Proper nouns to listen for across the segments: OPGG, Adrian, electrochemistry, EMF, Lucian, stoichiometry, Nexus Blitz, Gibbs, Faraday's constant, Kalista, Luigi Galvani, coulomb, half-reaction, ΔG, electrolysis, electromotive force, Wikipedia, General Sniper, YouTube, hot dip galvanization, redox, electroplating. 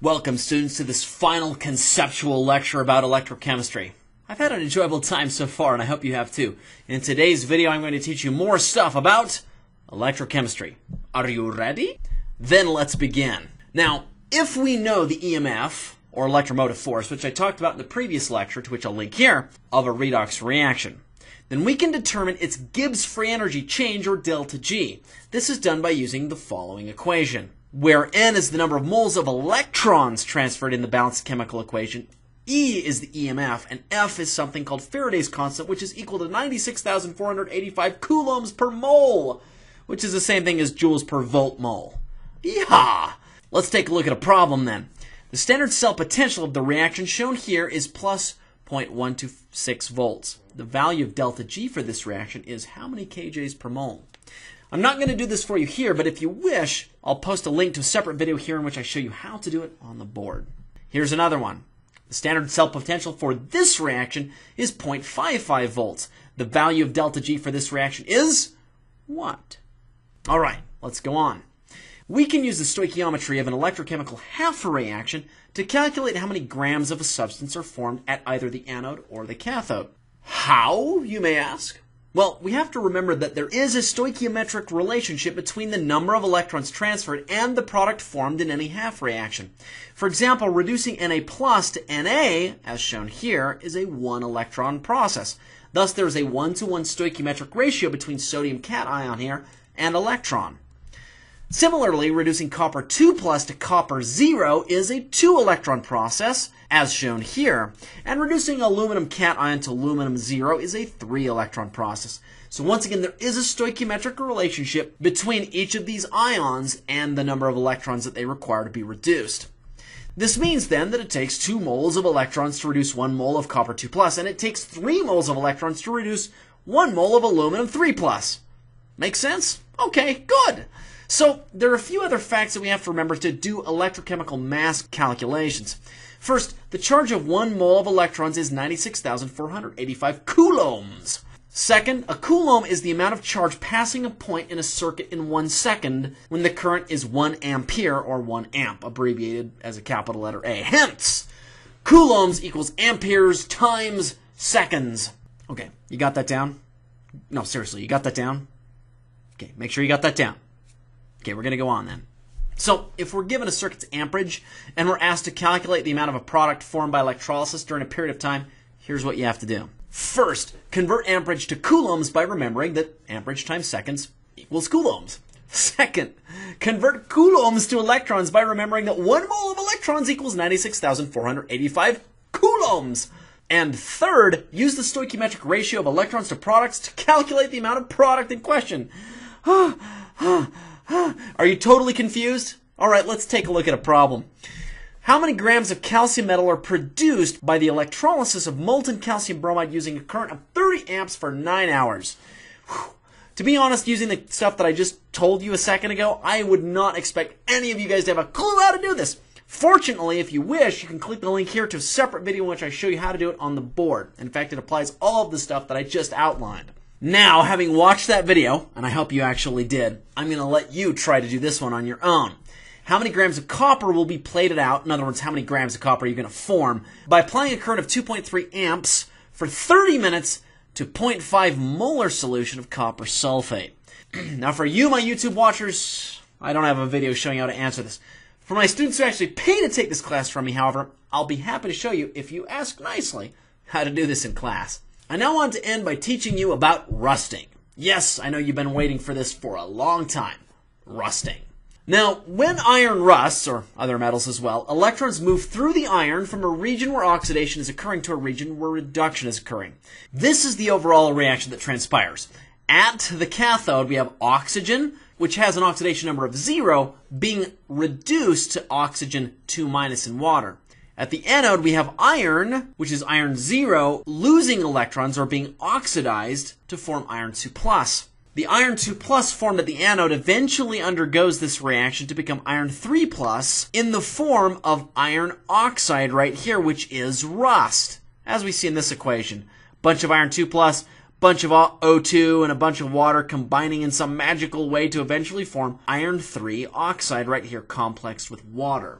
Welcome, students, to this final conceptual lecture about electrochemistry. I've had an enjoyable time so far, and I hope you have too. In today's video, I'm going to teach you more stuff about electrochemistry. Are you ready? Then let's begin. Now, if we know the EMF, or electromotive force, which I talked about in the previous lecture, to which I'll link here, of a redox reaction, then we can determine its Gibbs free energy change, or delta G. This is done by using the following equation, where N is the number of moles of electrons transferred in the balanced chemical equation, E is the EMF, and F is something called Faraday's constant, which is equal to 96,485 coulombs per mole, which is the same thing as joules per volt mole. Yeehaw! Let's take a look at a problem then. The standard cell potential of the reaction shown here is plus 0.126 volts. The value of delta G for this reaction is how many kJs per mole? I'm not going to do this for you here, but if you wish, I'll post a link to a separate video here in which I show you how to do it on the board. Here's another one. The standard cell potential for this reaction is 0.55 volts. The value of delta G for this reaction is what? All right, let's go on. We can use the stoichiometry of an electrochemical half reaction to calculate how many grams of a substance are formed at either the anode or the cathode. How, you may ask? Well, we have to remember that there is a stoichiometric relationship between the number of electrons transferred and the product formed in any half reaction. For example, reducing Na+ to Na, as shown here, is a one-electron process. Thus, there is a 1-to-1 stoichiometric ratio between sodium cation here and electron. Similarly, reducing copper 2+ to copper 0 is a 2-electron process, as shown here, and reducing aluminum cation to aluminum 0 is a 3-electron process. So once again, there is a stoichiometric relationship between each of these ions and the number of electrons that they require to be reduced. This means then that it takes 2 moles of electrons to reduce 1 mole of copper 2+, and it takes 3 moles of electrons to reduce 1 mole of aluminum 3+. Make sense? Okay, good. So there are a few other facts that we have to remember to do electrochemical mass calculations. First, the charge of 1 mole of electrons is 96,485 coulombs. Second, a coulomb is the amount of charge passing a point in a circuit in 1 second when the current is 1 ampere or 1 amp, abbreviated as a capital letter A. Hence, coulombs equals amperes times seconds. Okay, you got that down? No, seriously, you got that down? Okay, make sure you got that down. Okay, we're going to go on then. So, if we're given a circuit's amperage and we're asked to calculate the amount of a product formed by electrolysis during a period of time, here's what you have to do. First, convert amperage to coulombs by remembering that amperage times seconds equals coulombs. Second, convert coulombs to electrons by remembering that 1 mole of electrons equals 96,485 coulombs. And third, use the stoichiometric ratio of electrons to products to calculate the amount of product in question. Are you totally confused? All right, let's take a look at a problem. How many grams of calcium metal are produced by the electrolysis of molten calcium bromide using a current of 30 amps for 9 hours? Whew. To be honest, using the stuff that I just told you a second ago, I would not expect any of you guys to have a clue how to do this. Fortunately, if you wish, you can click the link here to a separate video in which I show you how to do it on the board. In fact, it applies all of the stuff that I just outlined. Now, having watched that video, and I hope you actually did, I'm going to let you try to do this one on your own. How many grams of copper will be plated out, in other words, how many grams of copper are you going to form, by applying a current of 2.3 amps for 30 minutes to 0.5 molar solution of copper sulfate? Now, for you, my YouTube watchers, I don't have a video showing you how to answer this. For my students who actually pay to take this class from me, however, I'll be happy to show you, if you ask nicely, how to do this in class. I now want to end by teaching you about rusting. Yes, I know you've been waiting for this for a long time. Rusting. Now, when iron rusts, or other metals as well, electrons move through the iron from a region where oxidation is occurring to a region where reduction is occurring. This is the overall reaction that transpires. At the cathode, we have oxygen, which has an oxidation number of 0, being reduced to oxygen 2- in water. At the anode, we have iron, which is iron 0, losing electrons or being oxidized to form iron 2+. The iron 2+ formed at the anode eventually undergoes this reaction to become iron 3+ in the form of iron oxide right here, which is rust, as we see in this equation. Bunch of iron 2+, bunch of O2, and a bunch of water combining in some magical way to eventually form iron 3 oxide right here, complexed with water.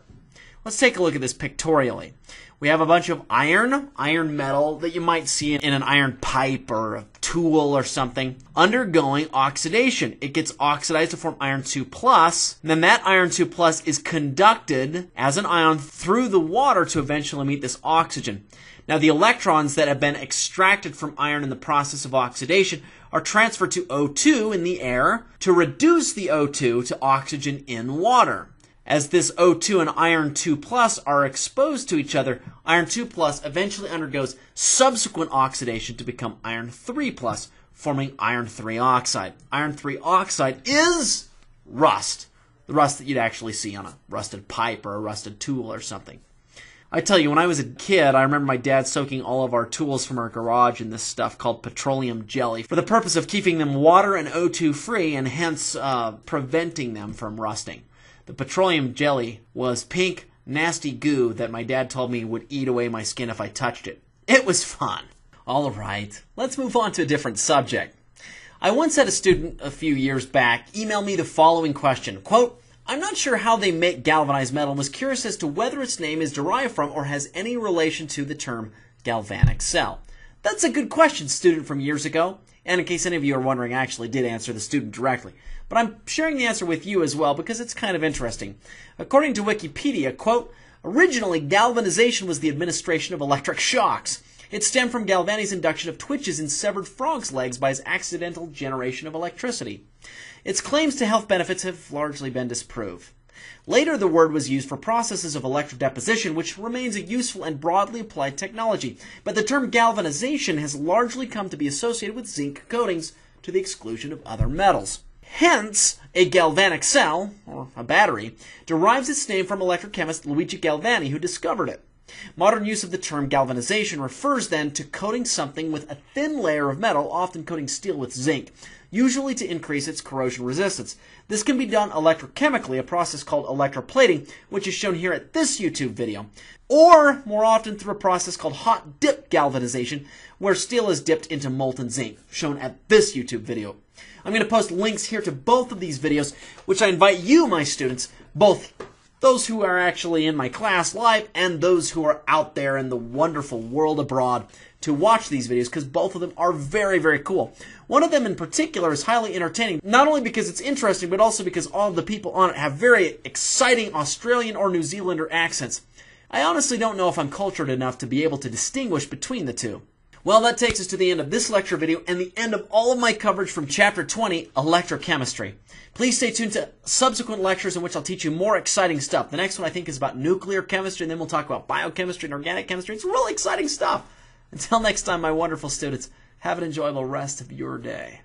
Let's take a look at this pictorially. We have a bunch of iron metal that you might see in an iron pipe or a tool or something, undergoing oxidation. It gets oxidized to form iron 2+, and then that iron 2+ is conducted as an ion through the water to eventually meet this oxygen. Now the electrons that have been extracted from iron in the process of oxidation are transferred to O2 in the air to reduce the O2 to oxygen in water. As this O2 and iron 2+ are exposed to each other, iron 2+ eventually undergoes subsequent oxidation to become iron 3+, forming iron 3 oxide. Iron 3 oxide is rust, the rust that you'd actually see on a rusted pipe or a rusted tool or something. I tell you, when I was a kid, I remember my dad soaking all of our tools from our garage in this stuff called petroleum jelly for the purpose of keeping them water and O2 free and hence preventing them from rusting. The petroleum jelly was pink, nasty goo that my dad told me would eat away my skin if I touched it. It was fun. All right, let's move on to a different subject. I once had a student a few years back email me the following question, quote, "I'm not sure how they make galvanized metal and was curious as to whether its name is derived from or has any relation to the term galvanic cell." That's a good question, student from years ago. And in case any of you are wondering, I actually did answer the student directly. But I'm sharing the answer with you as well because it's kind of interesting. According to Wikipedia, quote, "Originally, galvanization was the administration of electric shocks. It stemmed from Galvani's induction of twitches in severed frogs' legs by his accidental generation of electricity. Its claims to health benefits have largely been disproved. Later, the word was used for processes of electrodeposition, which remains a useful and broadly applied technology, but the term galvanization has largely come to be associated with zinc coatings to the exclusion of other metals. Hence, a galvanic cell, or a battery, derives its name from electrochemist Luigi Galvani, who discovered it. Modern use of the term galvanization refers then to coating something with a thin layer of metal, often coating steel with zinc, usually to increase its corrosion resistance. This can be done electrochemically, a process called electroplating, which is shown here at this YouTube video, or more often through a process called hot dip galvanization, where steel is dipped into molten zinc, shown at this YouTube video. I'm going to post links here to both of these videos, which I invite you, my students, both those who are actually in my class live and those who are out there in the wonderful world abroad, to watch these videos because both of them are very, very cool. One of them in particular is highly entertaining, not only because it's interesting, but also because all of the people on it have very exciting Australian or New Zealander accents. I honestly don't know if I'm cultured enough to be able to distinguish between the two. Well, that takes us to the end of this lecture video and the end of all of my coverage from Chapter 20, Electrochemistry. Please stay tuned to subsequent lectures in which I'll teach you more exciting stuff. The next one I think is about nuclear chemistry, and then we'll talk about biochemistry and organic chemistry. It's really exciting stuff. Until next time, my wonderful students, have an enjoyable rest of your day.